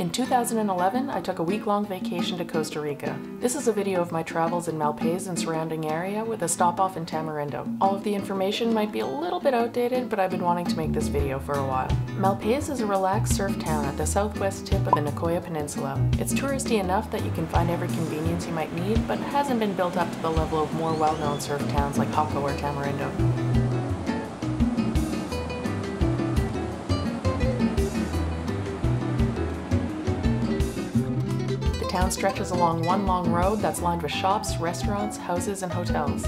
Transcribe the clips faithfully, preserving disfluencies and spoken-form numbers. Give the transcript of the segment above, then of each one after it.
In two thousand eleven, I took a week-long vacation to Costa Rica. This is a video of my travels in Malpais and surrounding area with a stop-off in Tamarindo. All of the information might be a little bit outdated, but I've been wanting to make this video for a while. Malpais is a relaxed surf town at the southwest tip of the Nicoya Peninsula. It's touristy enough that you can find every convenience you might need, but hasn't been built up to the level of more well-known surf towns like Jaco or Tamarindo. The town stretches along one long road that's lined with shops, restaurants, houses, and hotels.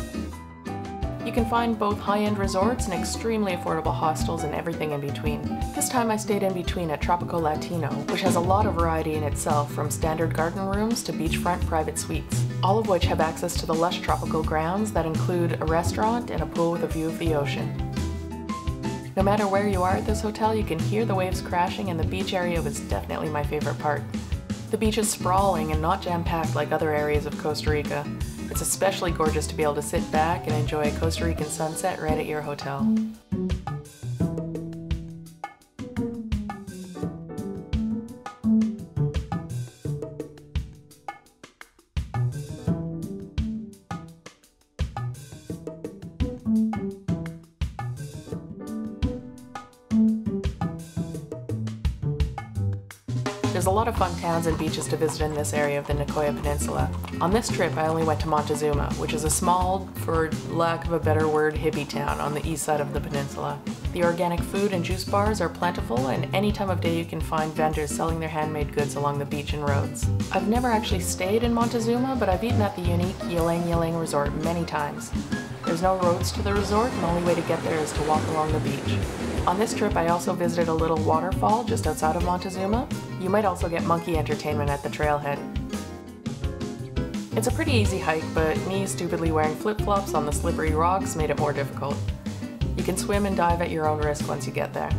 You can find both high-end resorts and extremely affordable hostels and everything in between. This time I stayed in between at Tropico Latino, which has a lot of variety in itself, from standard garden rooms to beachfront private suites, all of which have access to the lush tropical grounds that include a restaurant and a pool with a view of the ocean. No matter where you are at this hotel, you can hear the waves crashing, and the beach area was definitely my favorite part. The beach is sprawling and not jam-packed like other areas of Costa Rica. It's especially gorgeous to be able to sit back and enjoy a Costa Rican sunset right at your hotel. There's a lot of fun towns and beaches to visit in this area of the Nicoya Peninsula. On this trip, I only went to Montezuma, which is a small, for lack of a better word, hippie town on the east side of the peninsula. The organic food and juice bars are plentiful, and any time of day you can find vendors selling their handmade goods along the beach and roads. I've never actually stayed in Montezuma, but I've eaten at the unique Ylang Ylang Resort many times. There's no roads to the resort, and the only way to get there is to walk along the beach. On this trip, I also visited a little waterfall just outside of Montezuma. You might also get monkey entertainment at the trailhead. It's a pretty easy hike, but me stupidly wearing flip-flops on the slippery rocks made it more difficult. You can swim and dive at your own risk once you get there.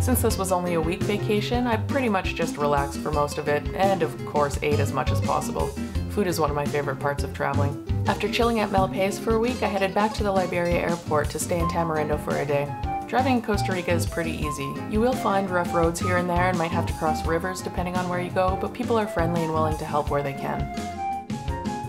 Since this was only a week vacation, I pretty much just relaxed for most of it, and of course ate as much as possible. Food is one of my favorite parts of traveling. After chilling at Malpais for a week, I headed back to the Liberia Airport to stay in Tamarindo for a day. Driving in Costa Rica is pretty easy. You will find rough roads here and there and might have to cross rivers depending on where you go, but people are friendly and willing to help where they can.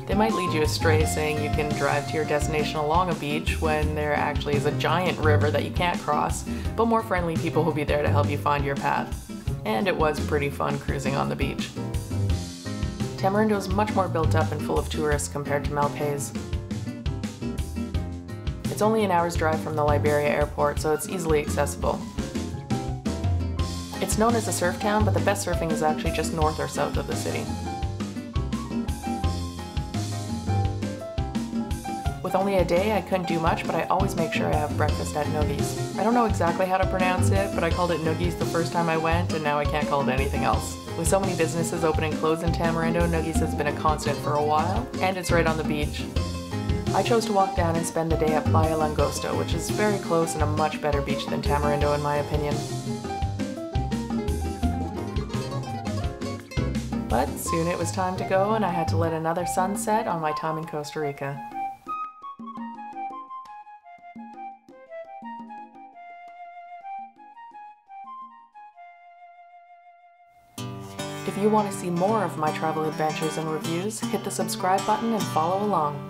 They might lead you astray saying you can drive to your destination along a beach when there actually is a giant river that you can't cross, but more friendly people will be there to help you find your path. And it was pretty fun cruising on the beach. Tamarindo is much more built up and full of tourists compared to Malpais. It's only an hour's drive from the Liberia Airport, so it's easily accessible. It's known as a surf town, but the best surfing is actually just north or south of the city. With only a day, I couldn't do much, but I always make sure I have breakfast at Nogui's. I don't know exactly how to pronounce it, but I called it Nogui's the first time I went, and now I can't call it anything else. With so many businesses open and close in Tamarindo, Nogui's has been a constant for a while, and it's right on the beach. I chose to walk down and spend the day at Playa Langosta, which is very close and a much better beach than Tamarindo in my opinion. But soon it was time to go, and I had to let another sunset on my time in Costa Rica. If you want to see more of my travel adventures and reviews, hit the subscribe button and follow along.